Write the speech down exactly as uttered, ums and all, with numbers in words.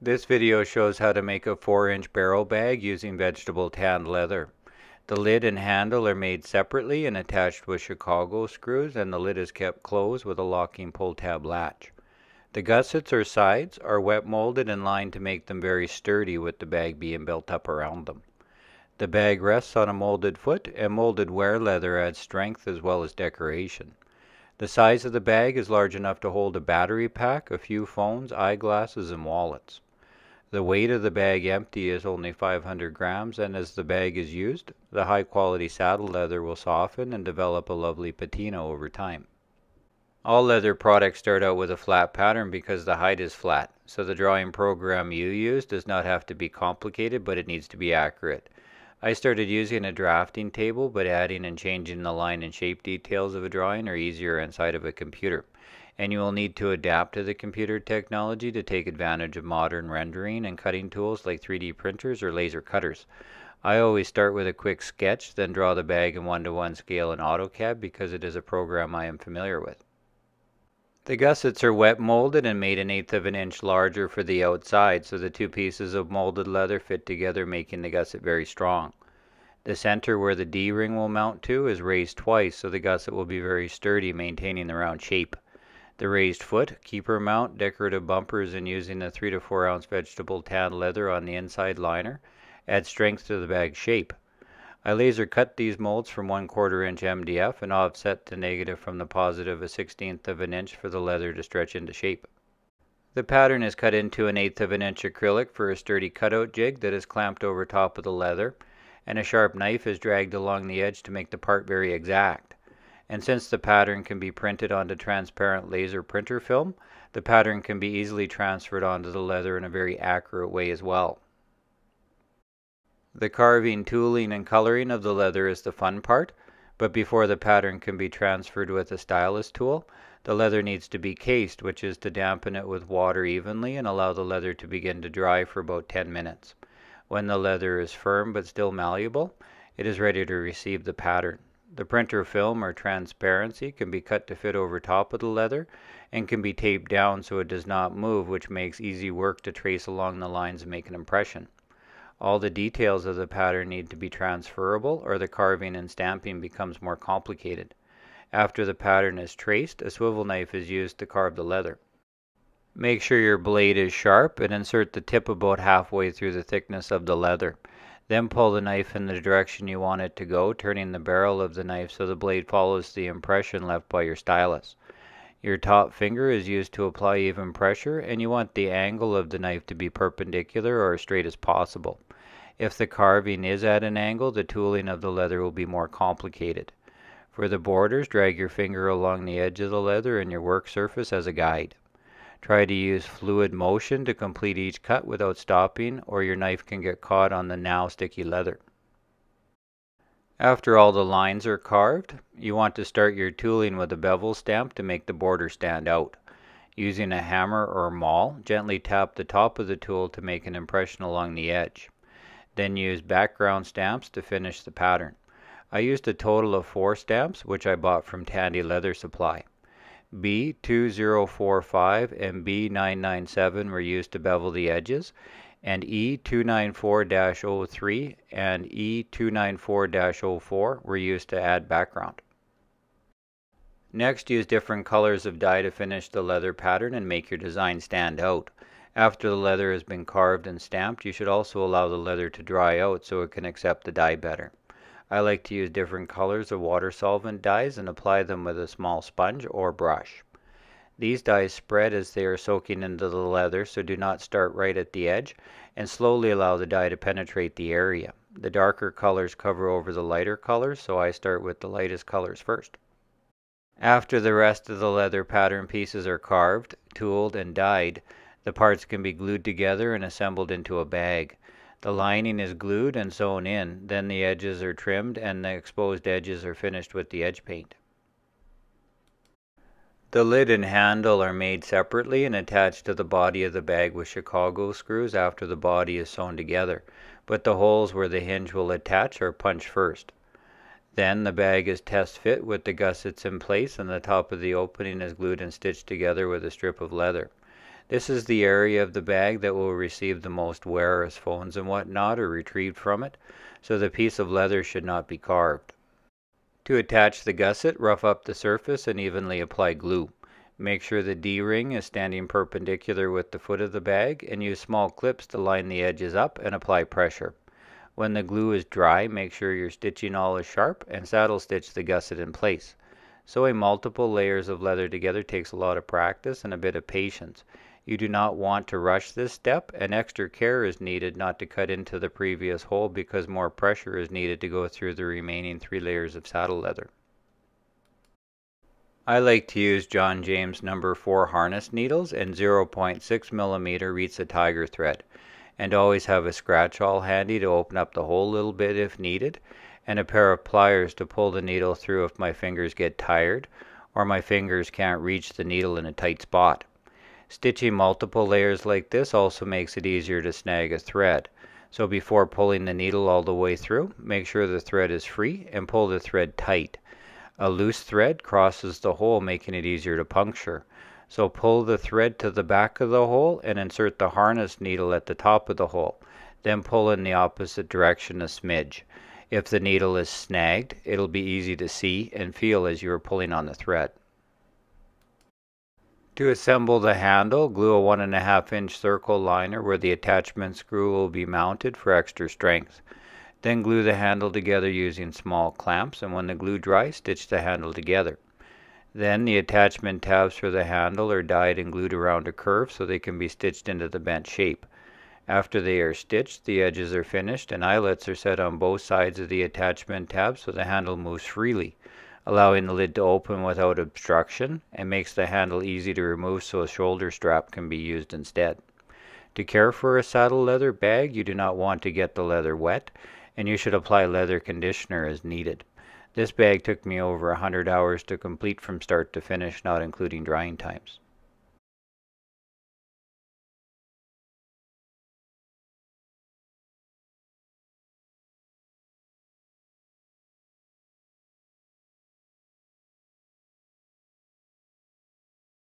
This video shows how to make a four inch barrel bag using vegetable tanned leather. The lid and handle are made separately and attached with Chicago screws, and the lid is kept closed with a locking pull tab latch. The gussets or sides are wet molded and lined to make them very sturdy, with the bag being built up around them. The bag rests on a molded foot, and molded wear leather adds strength as well as decoration. The size of the bag is large enough to hold a battery pack, a few phones, eyeglasses, and wallets. The weight of the bag empty is only five hundred grams, and as the bag is used, the high quality saddle leather will soften and develop a lovely patina over time. All leather products start out with a flat pattern because the hide is flat, so the drawing program you use does not have to be complicated, but it needs to be accurate. I started using a drafting table, but adding and changing the line and shape details of a drawing are easier inside of a computer. And you will need to adapt to the computer technology to take advantage of modern rendering and cutting tools like three D printers or laser cutters. I always start with a quick sketch, then draw the bag in one to one scale in AutoCAD because it is a program I am familiar with. The gussets are wet molded and made an eighth of an inch larger for the outside, so the two pieces of molded leather fit together, making the gusset very strong. The center where the D-ring will mount to is raised twice, so the gusset will be very sturdy, maintaining the round shape. The raised foot, keeper mount, decorative bumpers, and using the three to four ounce vegetable tan leather on the inside liner adds strength to the bag's shape. I laser cut these molds from one quarter inch M D F and offset the negative from the positive a sixteenth of an inch for the leather to stretch into shape. The pattern is cut into an eighth of an inch acrylic for a sturdy cutout jig that is clamped over top of the leather, and a sharp knife is dragged along the edge to make the part very exact. And since the pattern can be printed onto transparent laser printer film, the pattern can be easily transferred onto the leather in a very accurate way as well. The carving, tooling, and coloring of the leather is the fun part, but before the pattern can be transferred with a stylus tool, the leather needs to be cased, which is to dampen it with water evenly and allow the leather to begin to dry for about ten minutes. When the leather is firm but still malleable, it is ready to receive the pattern. The printer film or transparency can be cut to fit over top of the leather and can be taped down so it does not move, which makes easy work to trace along the lines and make an impression. All the details of the pattern need to be transferable, or the carving and stamping becomes more complicated. After the pattern is traced, a swivel knife is used to carve the leather. Make sure your blade is sharp and insert the tip about halfway through the thickness of the leather. Then pull the knife in the direction you want it to go, turning the barrel of the knife so the blade follows the impression left by your stylus. Your top finger is used to apply even pressure, and you want the angle of the knife to be perpendicular or as straight as possible. If the carving is at an angle, the tooling of the leather will be more complicated. For the borders, drag your finger along the edge of the leather and your work surface as a guide. Try to use fluid motion to complete each cut without stopping, or your knife can get caught on the now sticky leather. After all the lines are carved, you want to start your tooling with a bevel stamp to make the border stand out. Using a hammer or maul, gently tap the top of the tool to make an impression along the edge. Then use background stamps to finish the pattern. I used a total of four stamps, which I bought from Tandy Leather Supply. B two zero four five and B nine nine seven were used to bevel the edges, and E two ninety-four dash oh three and E two ninety-four dash oh four were used to add background. Next, use different colors of dye to finish the leather pattern and make your design stand out. After the leather has been carved and stamped, you should also allow the leather to dry out so it can accept the dye better. I like to use different colors of water solvent dyes and apply them with a small sponge or brush. These dyes spread as they are soaking into the leather, so do not start right at the edge, and slowly allow the dye to penetrate the area. The darker colors cover over the lighter colors, so I start with the lightest colors first. After the rest of the leather pattern pieces are carved, tooled, and dyed, the parts can be glued together and assembled into a bag. The lining is glued and sewn in, then the edges are trimmed and the exposed edges are finished with the edge paint. The lid and handle are made separately and attached to the body of the bag with Chicago screws after the body is sewn together, but the holes where the hinge will attach are punched first. Then the bag is test fit with the gussets in place, and the top of the opening is glued and stitched together with a strip of leather. This is the area of the bag that will receive the most wear as phones and whatnot are retrieved from it, so the piece of leather should not be carved. To attach the gusset, rough up the surface and evenly apply glue. Make sure the D-ring is standing perpendicular with the foot of the bag and use small clips to line the edges up and apply pressure. When the glue is dry, make sure your stitching awl is sharp and saddle stitch the gusset in place. Sewing multiple layers of leather together takes a lot of practice and a bit of patience. You do not want to rush this step, and extra care is needed not to cut into the previous hole because more pressure is needed to go through the remaining three layers of saddle leather. I like to use John James number four harness needles and zero point six millimeter Ritza tiger thread, and always have a scratch awl handy to open up the hole a little bit if needed, and a pair of pliers to pull the needle through if my fingers get tired or my fingers can't reach the needle in a tight spot. Stitching multiple layers like this also makes it easier to snag a thread. So before pulling the needle all the way through, make sure the thread is free and pull the thread tight. A loose thread crosses the hole, making it easier to puncture. So pull the thread to the back of the hole and insert the harness needle at the top of the hole. Then pull in the opposite direction a smidge. If the needle is snagged, it'll be easy to see and feel as you are pulling on the thread. To assemble the handle, glue a one and a half inch circle liner where the attachment screw will be mounted for extra strength. Then glue the handle together using small clamps, and when the glue dries, stitch the handle together. Then the attachment tabs for the handle are dyed and glued around a curve so they can be stitched into the bent shape. After they are stitched, the edges are finished and eyelets are set on both sides of the attachment tab so the handle moves freely, allowing the lid to open without obstruction and makes the handle easy to remove so a shoulder strap can be used instead. To care for a saddle leather bag, you do not want to get the leather wet, and you should apply leather conditioner as needed. This bag took me over one hundred hours to complete from start to finish, not including drying times.